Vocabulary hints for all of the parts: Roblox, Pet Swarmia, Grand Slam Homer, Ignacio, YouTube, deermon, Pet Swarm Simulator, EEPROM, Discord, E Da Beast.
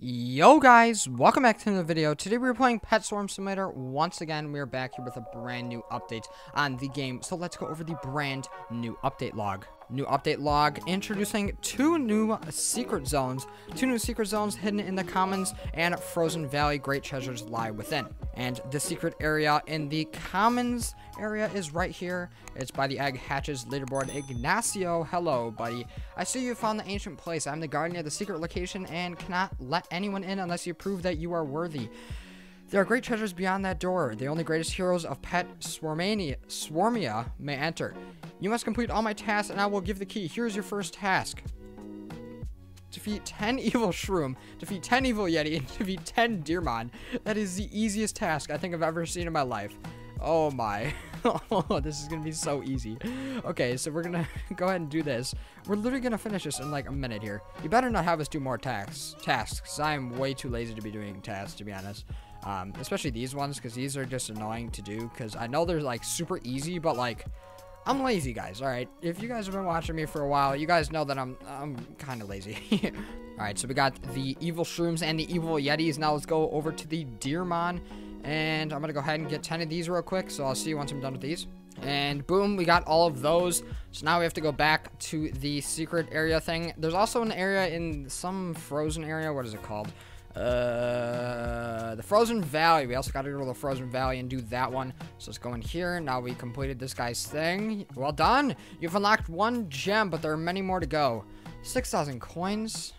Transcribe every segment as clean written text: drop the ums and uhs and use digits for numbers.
Yo guys, welcome back to another video. Today we're playing Pet Swarm Simulator. Once again, we're back here with a brand new update on the game. So let's go over the brand new update log. New update log introducing two new secret zones hidden in the commons and frozen valley. Great treasures lie within. And the secret area in the commons area is right here. It's by the egg hatches leaderboard. Ignacio, hello buddy, I see you found the ancient place. I'm the guardian of the secret location and cannot let anyone in unless you prove that you are worthy. There are great treasures beyond that door. The only greatest heroes of Pet Swarmia may enter. You must complete all my tasks and I will give the key. Here's your first task. Defeat 10 evil shroom, defeat 10 evil yeti, and defeat 10 deermon. That is the easiest task I think I've ever seen in my life. Oh my. Oh, this is gonna be so easy. Okay, so we're gonna go ahead and do this. We're literally gonna finish this in like a minute here. You better not have us do more tasks. I'm way too lazy to be doing tasks, to be honest. Especially these ones, because these are just annoying to do, because I know they're like super easy, but like I'm lazy, guys. All right, if you guys have been watching me for a while, you guys know that I'm kind of lazy. All right, so we got the evil shrooms and the evil yetis. Now let's go over to the deermon, and I'm gonna go ahead and get 10 of these real quick, so I'll see you once I'm done with these. And boom, we got all of those. So now we have to go back to the secret area thing. There's also an area in some frozen area. What is it called? The frozen valley. We also got to go to the frozen valley and do that one. So let's go in here. Now we completed this guy's thing. Well done, you've unlocked one gem, but there are many more to go. 6,000 coins.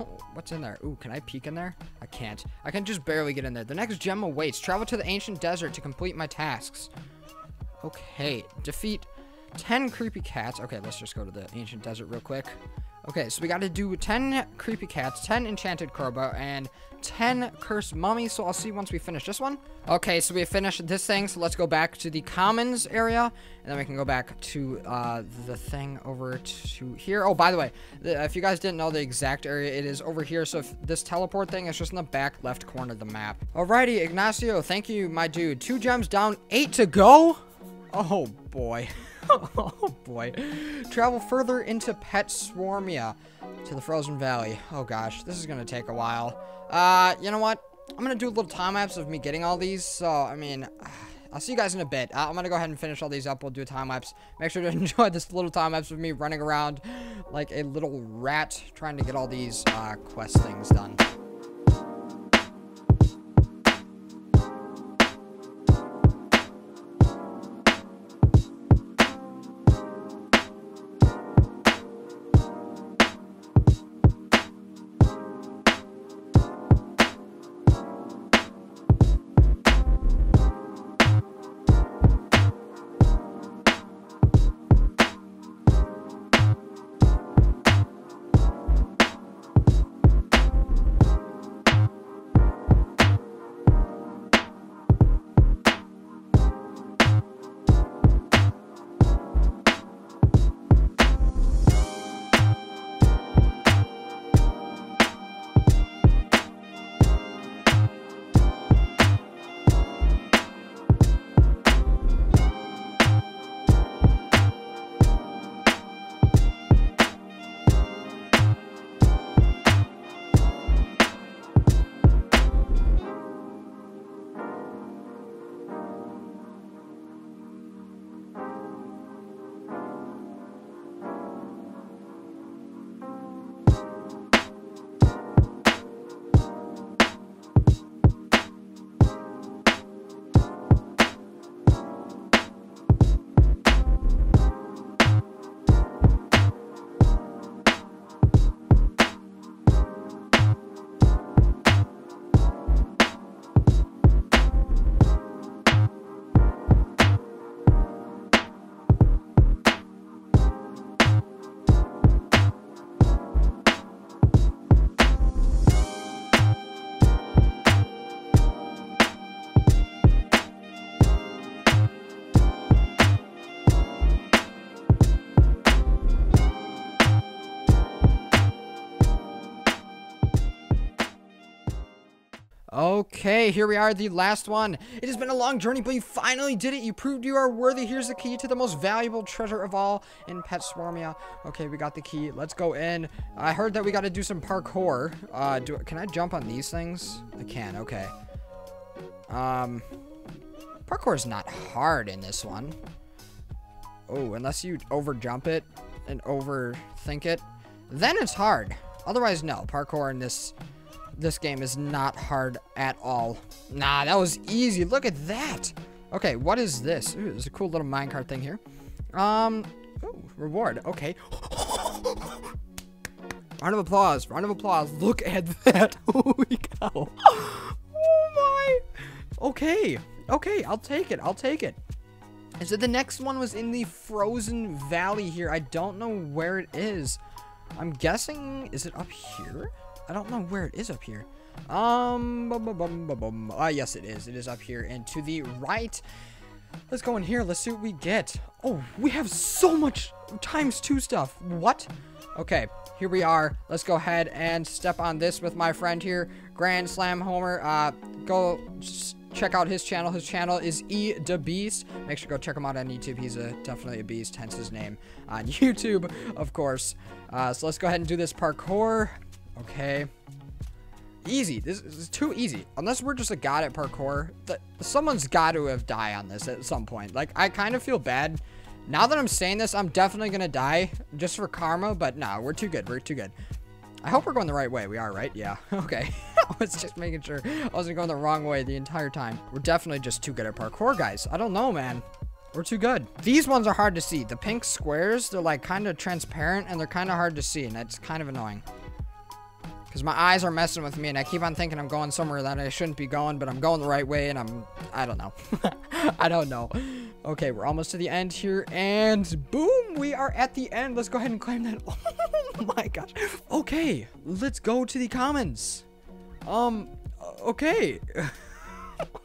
Oh, what's in there? Ooh, can I peek in there? I can't. I can just barely get in there. The next gem awaits. Travel to the ancient desert to complete my tasks. Okay, defeat 10 creepy cats. Okay, let's just go to the ancient desert real quick. Okay, so we got to do 10 creepy cats, 10 enchanted crowbar, and 10 cursed mummies. So I'll see once we finish this one. Okay, so we finished this thing. So let's go back to the commons area, and then we can go back to the thing over to here. Oh, by the way, if you guys didn't know the exact area, it is over here. So if this teleport thing is just in the back left corner of the map. Alrighty, Ignacio, thank you, my dude. 2 gems down, 8 to go. Oh boy. Oh boy. Travel further into Pet Swarmia to the frozen valley. Oh gosh, this is gonna take a while. You know what, I'm gonna do a little time lapse of me getting all these. So I mean, I'll see you guys in a bit. I'm gonna go ahead and finish all these up. We'll do a time lapse. Make sure to enjoy this little time lapse of me running around like a little rat trying to get all these quest things done. Okay, here we are, the last one. It has been a long journey, but you finally did it. You proved you are worthy. Here's the key to the most valuable treasure of all in Pet Swarmia. Okay, we got the key. Let's go in. I heard that we got to do some parkour. Can I jump on these things? I can, okay. Parkour is not hard in this one. Oh, unless you overjump it and overthink it. Then it's hard. Otherwise, no. Parkour in this game is not hard at all. Nah, that was easy. Look at that. Okay, what is this? Ooh, there's a cool little minecart thing here. Ooh, reward. Okay. Round of applause. Round of applause. Look at that. Holy cow. Oh my. Okay. Okay, I'll take it. I'll take it. And so the next one was in the frozen valley here. I don't know where it is. I'm guessing, is it up here? I don't know where it is up here. Yes, it is. It is up here and to the right. Let's go in here. Let's see what we get. Oh, we have so much ×2 stuff. What? Okay, here we are. Let's go ahead and step on this with my friend here, Grand Slam Homer. Go check out his channel. His channel is E Da Beast. Make sure to go check him out on YouTube. He's definitely a beast, hence his name on YouTube, of course. So let's go ahead and do this parkour. Okay. Easy. This is too easy. Unless we're just a god at parkour. Someone's got to have died on this at some point. Like, I kind of feel bad. Now that I'm saying this, I'm definitely going to die just for karma. But no, we're too good. We're too good. I hope we're going the right way. We are, right? Yeah. Okay. I was just making sure I wasn't going the wrong way the entire time. We're definitely just too good at parkour, guys. I don't know, man. We're too good. These ones are hard to see. The pink squares, they're like kind of transparent and they're kind of hard to see. And that's kind of annoying. Because my eyes are messing with me and I keep on thinking I'm going somewhere that I shouldn't be going, but I'm going the right way and I don't know. I don't know. Okay, we're almost to the end here and boom, we are at the end. Let's go ahead and claim that. Oh my gosh. Okay, let's go to the commons. Okay.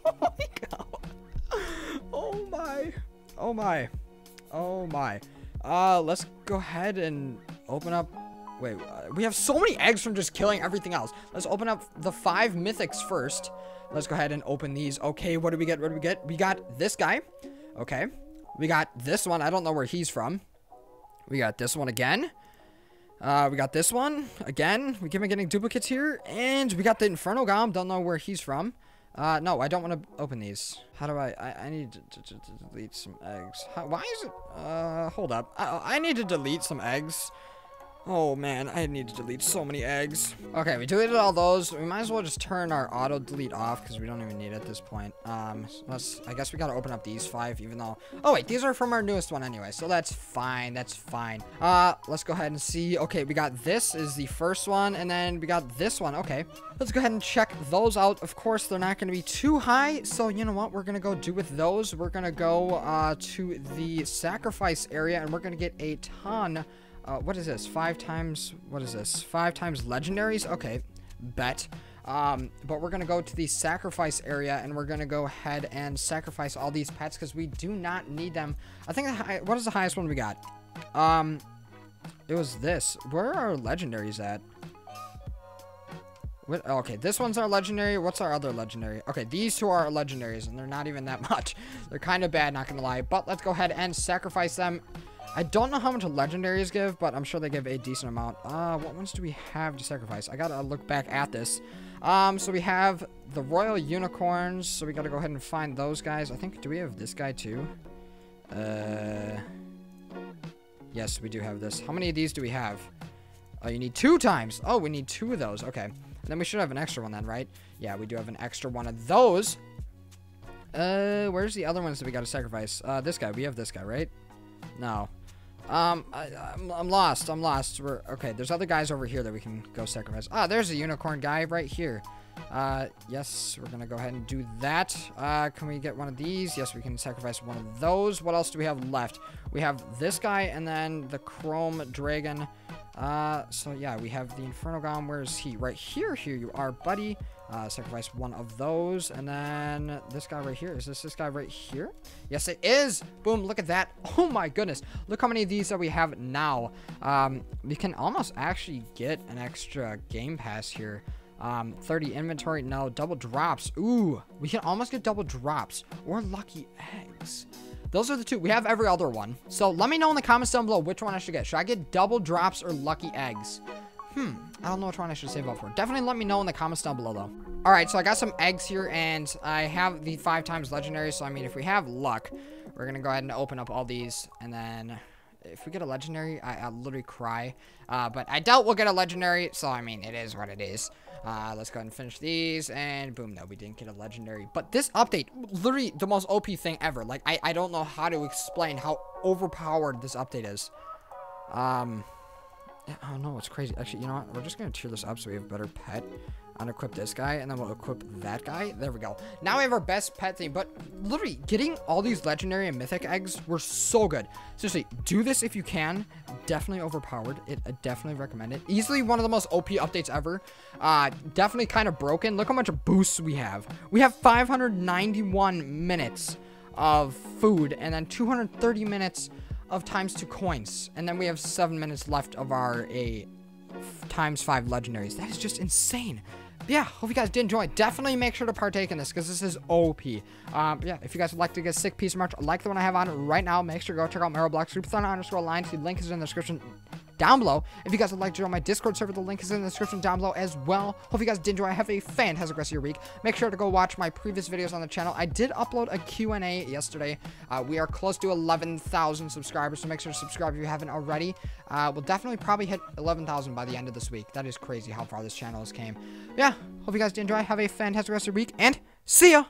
Oh my God. Oh my. Oh my. Oh my. Let's go ahead and open up. Wait, we have so many eggs from just killing everything else. Let's open up the 5 mythics first. Let's go ahead and open these. Okay, what do we get? What do we get? We got this guy. Okay. We got this one. I don't know where he's from. We got this one again. We got this one again. We keep on getting duplicates here. And we got the Inferno Golem. Don't know where he's from. No, I don't want to open these. How do I need to delete some eggs. Why is it? Hold up. I need to delete some eggs. Oh man, I need to delete so many eggs. Okay, we deleted all those. We might as well just turn our auto delete off because we don't even need it at this point. I guess we gotta open up these 5 even though... Oh wait, these are from our newest one anyway, so that's fine, that's fine. Let's go ahead and see. Okay, we got this is the first one and then we got this one. Okay, let's go ahead and check those out. Of course, they're not gonna be too high, so you know what we're gonna go do with those? We're gonna go to the sacrifice area and we're gonna get a ton. What is this? 5 times... What is this? 5 times legendaries? Okay, bet. But we're going to go to the sacrifice area, and we're going to go ahead and sacrifice all these pets, because we do not need them. I think... what is the highest one we got? It was this. Where are our legendaries at? What, okay, this one's our legendary. What's our other legendary? Okay, these 2 are our legendaries, and they're not even that much. They're kind of bad, not going to lie. But let's go ahead and sacrifice them. I don't know how much legendaries give, but I'm sure they give a decent amount. What ones do we have to sacrifice? I gotta look back at this. So we have the royal unicorns, so we gotta go ahead and find those guys. I think, do we have this guy too? Yes, we do have this. How many of these do we have? Oh, you need 2 times. Oh, we need 2 of those. Okay. And then we should have an extra one then, right? Yeah, we do have an extra one of those. Where's the other ones that we gotta sacrifice? This guy. We have this guy, right? No. I'm lost. I'm lost. Okay, there's other guys over here that we can go sacrifice. Ah, there's a unicorn guy right here. Yes, we're gonna go ahead and do that. Can we get one of these? Yes, we can sacrifice one of those. What else do we have left? We have this guy and then the chrome dragon. So yeah, we have the Inferno Golem. Where is he? Right here. Here you are, buddy. Sacrifice one of those. And then this guy right here. Is this guy right here? Yes, it is. Boom. Look at that. Oh my goodness. Look how many of these that we have now. We can almost actually get an extra game pass here. 30 inventory. No, double drops. Ooh, we can almost get double drops or lucky eggs. Those are the two. We have every other one. So let me know in the comments down below which one I should get. Should I get double drops or lucky eggs? I don't know which one I should save up for. Definitely let me know in the comments down below, though. All right, so I got some eggs here, and I have the 5 times legendary. So, I mean, if we have luck, we're going to go ahead and open up all these. And then if we get a legendary, I literally cry. But I doubt we'll get a legendary. So, I mean, it is what it is. Let's go ahead and finish these. And boom, no, we didn't get a legendary. But this update, literally the most OP thing ever. Like, I don't know how to explain how overpowered this update is. I don't know, it's crazy. Actually, you know what? We're just going to tier this up so we have a better pet. Unequip this guy, and then we'll equip that guy. There we go. Now we have our best pet thing, but literally getting all these legendary and mythic eggs were so good. Seriously, do this if you can. Definitely overpowered. I definitely recommend it. Easily one of the most OP updates ever. Definitely kind of broken. Look how much boosts we have. We have 591 minutes of food, and then 230 minutes of times 2 coins, and then we have 7 minutes left of our times 5 legendaries. That is just insane. But yeah, hope you guys did enjoy. Definitely make sure to partake in this because this is OP. Yeah, if you guys would like to get a sick piece of merch like the one I have on right now, make sure to go check out my Roblox group, Thunder_Line. The link is in the description down below. If you guys would like to join my Discord server, the link is in the description down below as well. Hope you guys did enjoy. Have a fantastic rest of your week. Make sure to go watch my previous videos on the channel. I did upload a Q&A yesterday. We are close to 11,000 subscribers, so make sure to subscribe if you haven't already. We'll definitely probably hit 11,000 by the end of this week. That is crazy how far this channel has came. Yeah, hope you guys did enjoy. Have a fantastic rest of your week, and see ya!